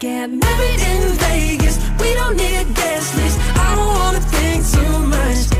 Get married in Vegas, we don't need a guest list. I don't wanna think too much.